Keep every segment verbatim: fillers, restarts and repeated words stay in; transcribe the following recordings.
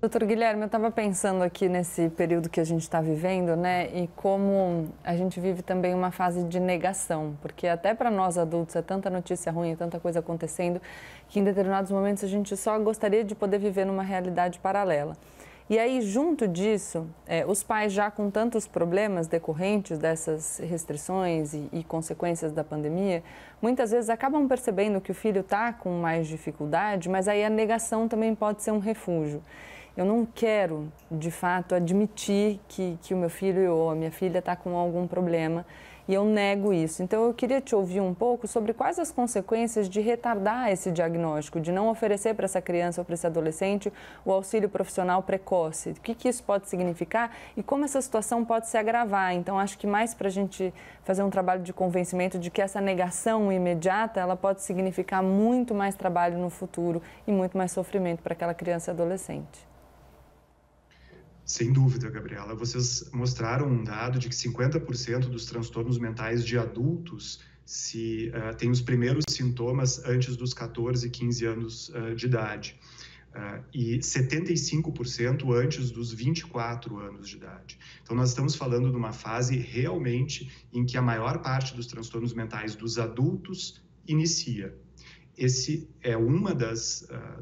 Doutor Guilherme, eu estava pensando aqui nesse período que a gente está vivendo, né, e como a gente vive também uma fase de negação, porque até para nós adultos é tanta notícia ruim, é tanta coisa acontecendo, que em determinados momentos a gente só gostaria de poder viver numa realidade paralela. E aí, junto disso, é, os pais já com tantos problemas decorrentes dessas restrições e, e consequências da pandemia, muitas vezes acabam percebendo que o filho está com mais dificuldade, mas aí a negação também pode ser um refúgio. Eu não quero, de fato, admitir que, que o meu filho ou a minha filha está com algum problema e eu nego isso. Então, eu queria te ouvir um pouco sobre quais as consequências de retardar esse diagnóstico, de não oferecer para essa criança ou para esse adolescente o auxílio profissional precoce. O que, que isso pode significar e como essa situação pode se agravar. Então, acho que mais para a gente fazer um trabalho de convencimento de que essa negação imediata, ela pode significar muito mais trabalho no futuro e muito mais sofrimento para aquela criança e adolescente. Sem dúvida, Gabriela. Vocês mostraram um dado de que cinquenta por cento dos transtornos mentais de adultos se, uh, têm os primeiros sintomas antes dos quatorze, quinze anos uh, de idade uh, e setenta e cinco por cento antes dos vinte e quatro anos de idade. Então, nós estamos falando de uma fase realmente em que a maior parte dos transtornos mentais dos adultos inicia. Esse é uma das uh,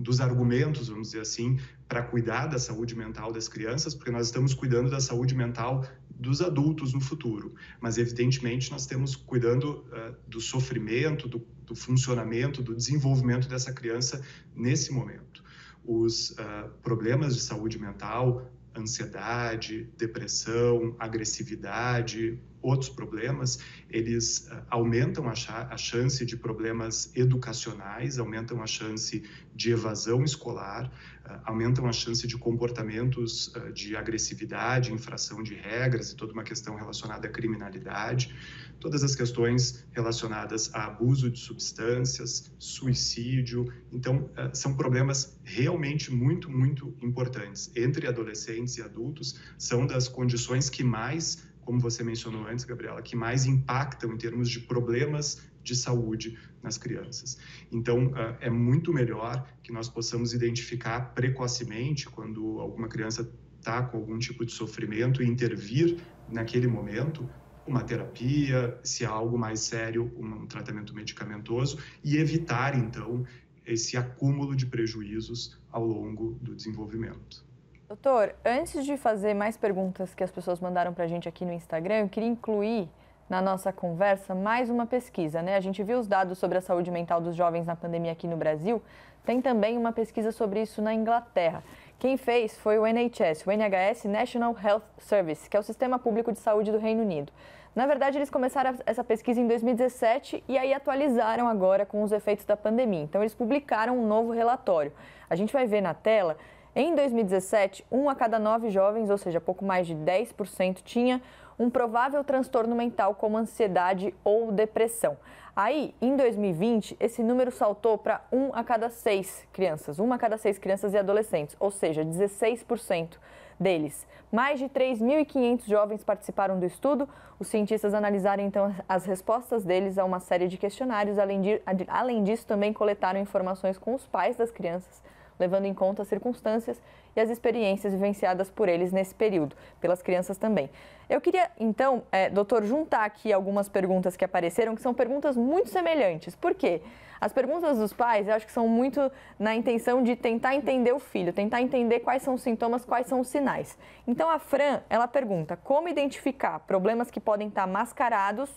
dos argumentos, vamos dizer assim, para cuidar da saúde mental das crianças, porque nós estamos cuidando da saúde mental dos adultos no futuro. Mas, evidentemente, nós estamos cuidando uh, do sofrimento, do, do funcionamento, do desenvolvimento dessa criança nesse momento. Os uh, problemas de saúde mental, ansiedade, depressão, agressividade, outros problemas, eles aumentam a, cha a chance de problemas educacionais, aumentam a chance de evasão escolar, uh, aumentam a chance de comportamentos uh, de agressividade, infração de regras e toda uma questão relacionada à criminalidade, todas as questões relacionadas a abuso de substâncias, suicídio. Então, uh, são problemas realmente muito, muito importantes. Entre adolescentes e adultos, são das condições que mais, como você mencionou antes, Gabriela, que mais impactam em termos de problemas de saúde nas crianças. Então, é muito melhor que nós possamos identificar precocemente quando alguma criança está com algum tipo de sofrimento e intervir naquele momento, uma terapia, se há algo mais sério, um tratamento medicamentoso, e evitar, então, esse acúmulo de prejuízos ao longo do desenvolvimento. Doutor, antes de fazer mais perguntas que as pessoas mandaram para a gente aqui no Instagram, eu queria incluir na nossa conversa mais uma pesquisa, né? A gente viu os dados sobre a saúde mental dos jovens na pandemia aqui no Brasil, tem também uma pesquisa sobre isso na Inglaterra. Quem fez foi o N H S, o N H S National Health Service, que é o Sistema Público de Saúde do Reino Unido. Na verdade, eles começaram essa pesquisa em dois mil e dezessete e aí atualizaram agora com os efeitos da pandemia. Então, eles publicaram um novo relatório. A gente vai ver na tela. Em dois mil e dezessete, um a cada nove jovens, ou seja, pouco mais de dez por cento, tinha um provável transtorno mental como ansiedade ou depressão. Aí, em dois mil e vinte, esse número saltou para um a cada seis crianças, uma a cada seis crianças e adolescentes, ou seja, dezesseis por cento deles. Mais de três mil e quinhentos jovens participaram do estudo. Os cientistas analisaram, então, as respostas deles a uma série de questionários. Além, de, além disso, também coletaram informações com os pais das crianças, levando em conta as circunstâncias e as experiências vivenciadas por eles nesse período, pelas crianças também. Eu queria, então, é, doutor, juntar aqui algumas perguntas que apareceram, que são perguntas muito semelhantes. Por quê? As perguntas dos pais, eu acho que são muito na intenção de tentar entender o filho, tentar entender quais são os sintomas, quais são os sinais. Então, a Fran, ela pergunta como identificar problemas que podem estar mascarados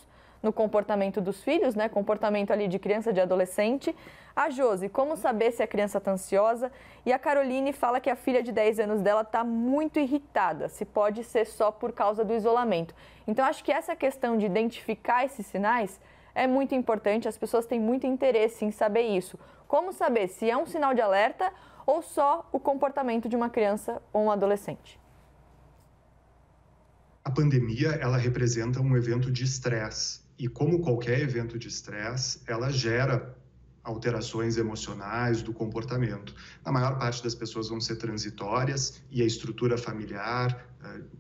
no comportamento dos filhos, né? Comportamento ali de criança, de adolescente. A Josi, como saber se a criança está ansiosa? E a Caroline fala que a filha de dez anos dela está muito irritada, se pode ser só por causa do isolamento. Então, acho que essa questão de identificar esses sinais é muito importante, as pessoas têm muito interesse em saber isso. Como saber se é um sinal de alerta ou só o comportamento de uma criança ou um adolescente? A pandemia, ela representa um evento de estresse. E como qualquer evento de estresse, ela gera alterações emocionais do comportamento. A maior parte das pessoas vão ser transitórias e a estrutura familiar,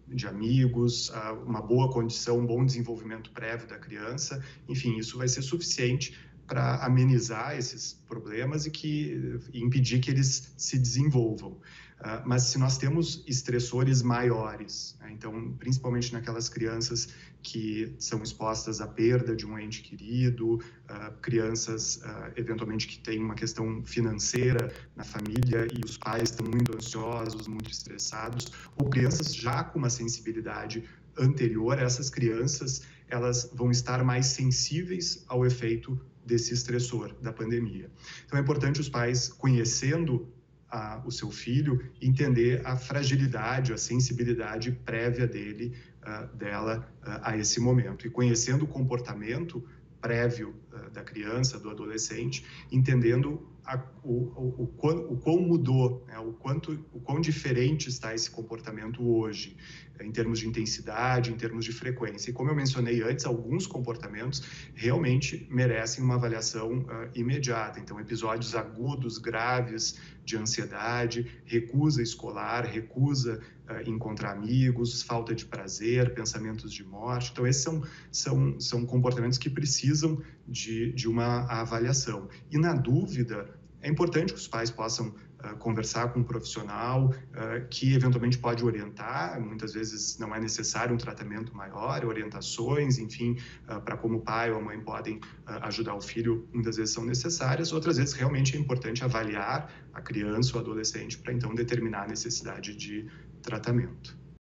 de amigos, uma boa condição, um bom desenvolvimento prévio da criança, enfim, isso vai ser suficiente para amenizar esses problemas e que e impedir que eles se desenvolvam. Uh, mas se nós temos estressores maiores, né, então, principalmente naquelas crianças que são expostas à perda de um ente querido, uh, crianças, uh, eventualmente, que têm uma questão financeira na família e os pais estão muito ansiosos, muito estressados, ou crianças já com uma sensibilidade anterior, essas crianças, elas vão estar mais sensíveis ao efeito desse estressor da pandemia. Então, é importante os pais, conhecendo A, o seu filho, entender a fragilidade, a sensibilidade prévia dele, uh, dela uh, a esse momento. E conhecendo o comportamento prévio uh, da criança, do adolescente, entendendo a, o, o, o, quão, o quão mudou, né, o, quanto, o quão diferente está esse comportamento hoje, em termos de intensidade, em termos de frequência. E como eu mencionei antes, alguns comportamentos realmente merecem uma avaliação uh, imediata. Então, episódios agudos, graves, de ansiedade, recusa escolar, recusa uh, encontrar amigos, falta de prazer, pensamentos de morte. Então, esses são, são, são comportamentos que precisam de, de uma avaliação. E, na dúvida, é importante que os pais possam Uh, conversar com um profissional uh, que eventualmente pode orientar, muitas vezes não é necessário um tratamento maior, orientações, enfim, uh, para como o pai ou a mãe podem uh, ajudar o filho, muitas vezes são necessárias, outras vezes realmente é importante avaliar a criança ou adolescente para então determinar a necessidade de tratamento.